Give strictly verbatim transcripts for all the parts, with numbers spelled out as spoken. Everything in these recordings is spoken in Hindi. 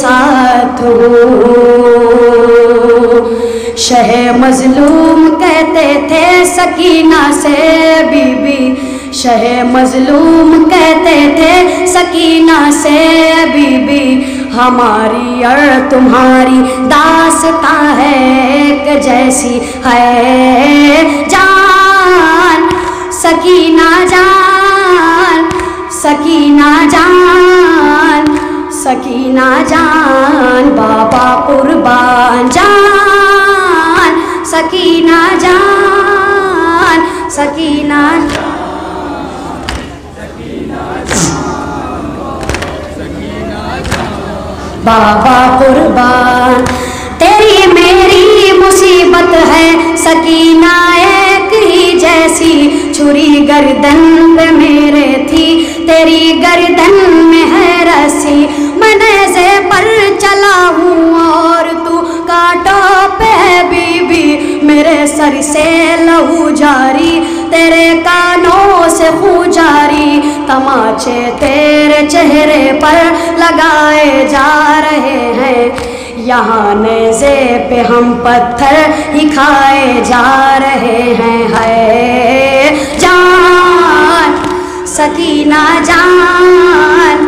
साथ हो। शहे मजलूम कहते थे सकीना से बीबी, शहे मजलूम कहते थे सकीना से बीबी, हमारी और तुम्हारी दास्तां है एक जैसी है जान। सकीना जान, सकीना जान, सकीना जान, बाबा कुर्बान जान। सकीना जान, सकीना जान, बाबा कुर्बान। तेरी मेरी मुसीबत है सकीना एक ही जैसी, छुरी गर्दन पे मेरे थी तेरी गर्दन में है रस्सी, मनेज़े पर चला हूँ और तू कांटों पे है बीबी, मेरे सर से लहू जारी तेरे कानों से खूं जारी, तमाचे तेरे चेहरे पर लगाए जा रहे हैं, यहाँ नेज़े पे हम पत्थर ही खाए जा रहे हैं है जान। सकीना जान,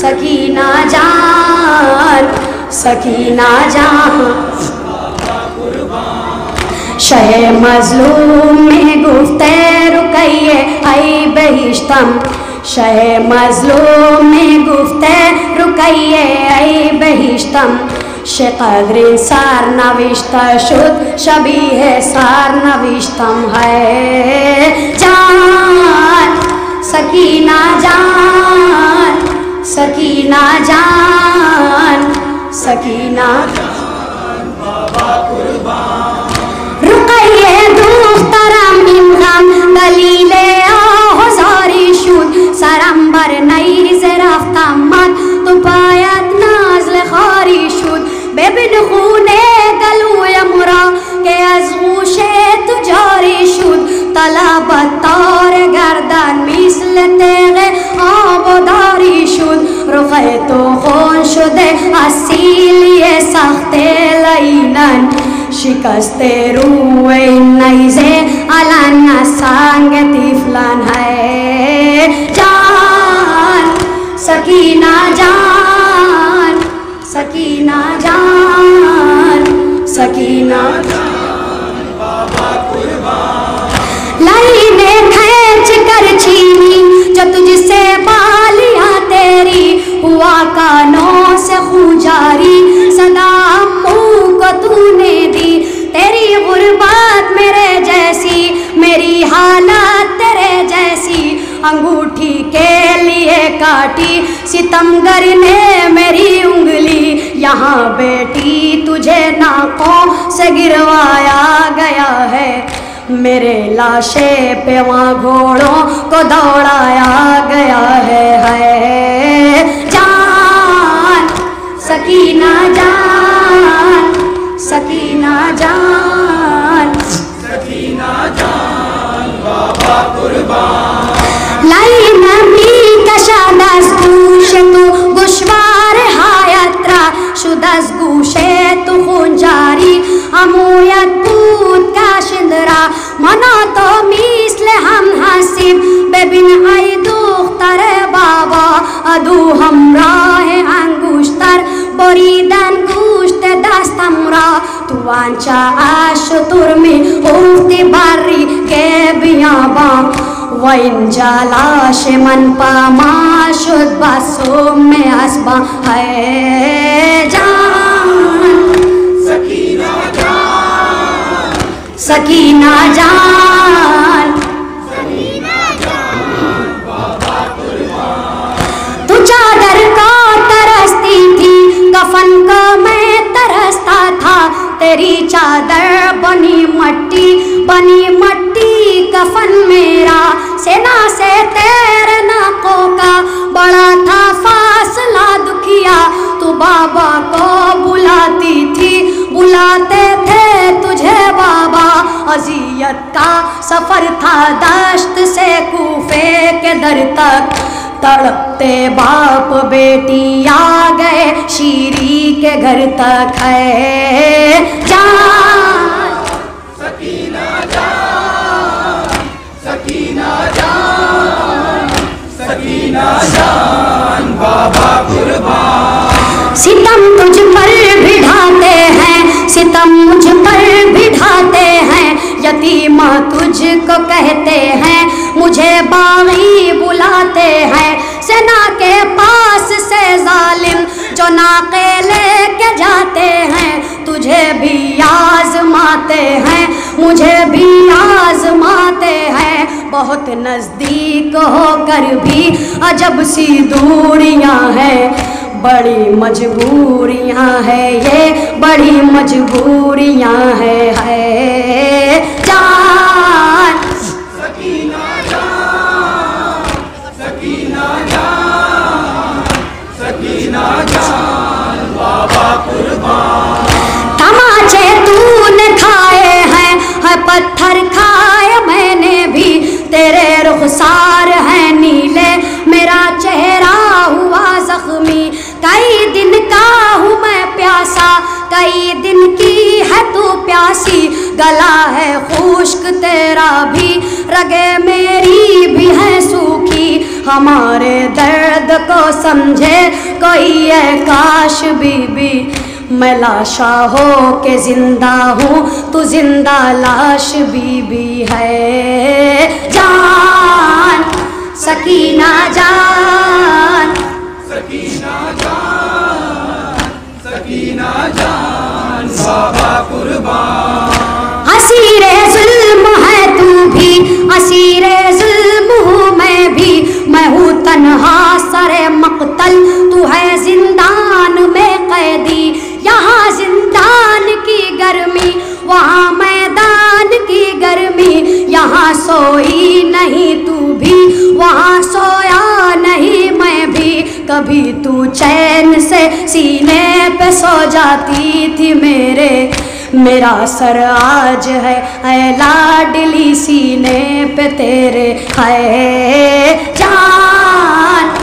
सकीना जान, सकीना जान, शहे मजलूम में गुफ्ते रुकैये आई बहिश्तम, शहे मजलूम में गुफ्ते रुकैये आई बहिश्तम, शेकद्रे सार नविश्ता शुद्ध शबी है सार नविश्तम है जान। सकीना जान, सकीना जान, सकीना जान, बाबा कुर्बान। दलीले आहोजारी शुद सरंबर नई से रफ्ता मत तो पायत नाजल खारी शुद, बेबिन खूने गलू या मुरा के अजूशे तुजारी शुद, तलाबत तार गर्दन मिसल तेरे आबदारी शुद, रुखे तो खून शुदे असीलिए सख्ते लाइनन, शिकस्ते रूए नईजे अलाना सांग तिफलान है जान। सकीना जान, सकीना जान, सकीना जान, बाबा कुर्बान। लाई ने खींच कर छीनी जो तुझसे बालियां तेरी, हुआ कानों से खू जारी सदा मुँह को तूने दी, तेरी गुर्बात मेरे जैसी मेरी हालत तेरे जैसी, अंगूठी के लिए काटी सितमगर ने मेरी उंगली, यहाँ बेटी तुझे नाकों से गिरवाया गया है, मेरे लाशे पे वहाँ घोड़ों को दौड़ाया गया है है जान। सकीना जान, सकीना जान, सकीना जान, बाबा कुर्बान। लाई नमी कशादस गूशे तू गुशवार हायत्रा शुदस गूशे तू खून जारी, अमूयत पूत का शिंदरा मना तो मिसले हम हसीब, बेबिन आई दुख्तर बाबा अदू हमरा है अंगुश्तर, बोरीदन गुश्त दस्तमरा वांचा आशुतुर में उठती बारी के बियाबा, वैन जलाश मन पामा शुद्ध बसों में आसबा है जान। सकीना जान, सकीना जान, सकीना जान, बाबा कुर्बान। तू चादर को तरसती थी कफन को मैं तरसता था, तेरी चादर बनी मट्टी बनी मट्टी कफन मेरा, सेना से तेरे नाकों का बड़ा था फासला दुखिया, तू बाबा को बुलाती थी बुलाते थे तुझे बाबा, अजियत का सफर था दश्त से कूफे के दर तक, तड़पते बाप बेटी आ गए शीर घर तक है जान। सकीना जान, सकीना जान, सकीना जान, बाबा कुर्बान। सितम तुझ पर बिठाते हैं, सितम मुझ पर बिठाते हैं, यतीमा तुझको कहते हैं, मुझे बागी बुलाते हैं। सेना के पास से जालिम जो नाके लेके जाते हैं, तुझे भी आजमाते हैं, मुझे भी आजमाते हैं। बहुत नज़दीक होकर भी अजब सी दूरियां हैं, बड़ी मजबूरियां हैं, ये बड़ी मजबूरियां हैं है जान। सकीना जान, सकीना जान, सकीना जान, बाबा कुर्बान। तमाचे तूने खाए हैं, है पत्थर खाए मैंने भी, तेरे रुखसार हैं नीले, मेरा चेहरा हुआ जख्मी। कई दिन का हूँ मैं प्यासा, कई दिन की है तू प्यासी, गला है खुश्क तेरा भी, रगे मेरी भी है सूखी। हमारे दर्द को समझे कोई है काश बीबी, मैं लाशा हो के जिंदा हूँ, तू जिंदा लाश बीबी है जान। सकीना जान, सकीना जान, सकीना जान, बाबा कुर्बान। असीरे जुल्म है तू भी, असीरे जुल्म हूँ मैं भी, मैं हूँ तन्हा सरे मकतल, तू है जिंदान में कैदी। यहाँ जिंदान की गर्मी, वहाँ मैदान की गर्मी, यहाँ सोई नहीं तू भी, वहाँ सोया नहीं मैं भी। कभी तू चैन से सीने पे सो जाती थी मेरे, मेरा सर आज है ऐ लाडली सीने पे तेरे है जान।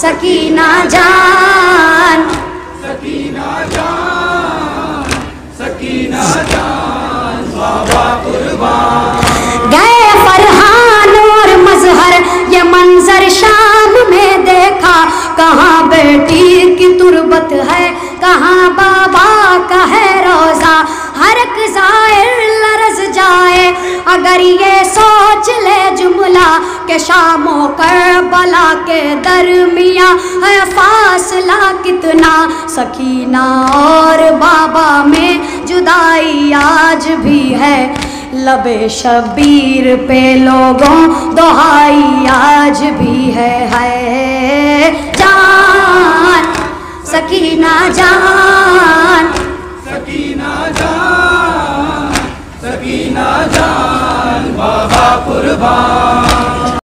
सकीना जान, सकीना जान, सकीना जान, बाबा कुर्बान। गए फरहान और मजहर, ये मंजर शाम में देखा, कहाँ बेटी की तुरबत है, कहाँ बाबा का है रोजा। हर एक जाहिर लरज जाए अगर ये सोच ले जुमला, के शामो करबला के दरमिया है फासला कितना। सकीना और बाबा में जुदाई आज भी है, लबे शबीर पे लोगों दोहाई आज भी है है जान। सकीना जान, सकीना जान, सकीना जान, बाबा कुर्बान।